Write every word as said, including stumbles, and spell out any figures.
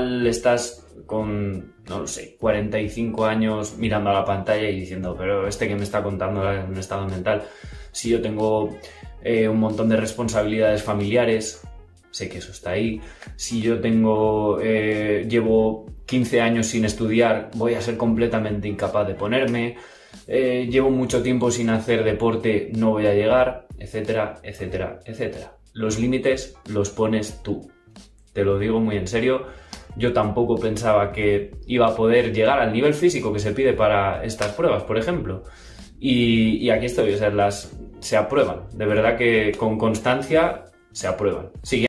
Estás con, no lo sé, cuarenta y cinco años mirando a la pantalla y diciendo, pero este que me está contando en un estado mental, si yo tengo eh, un montón de responsabilidades familiares, sé que eso está ahí, si yo tengo, eh, llevo quince años sin estudiar, voy a ser completamente incapaz de ponerme, eh, llevo mucho tiempo sin hacer deporte, no voy a llegar, etcétera, etcétera, etcétera. Los límites los pones tú, te lo digo muy en serio. Yo tampoco pensaba que iba a poder llegar al nivel físico que se pide para estas pruebas, por ejemplo. Y, y aquí estoy, o sea, las, se aprueban. De verdad que con constancia se aprueban. Siguiente.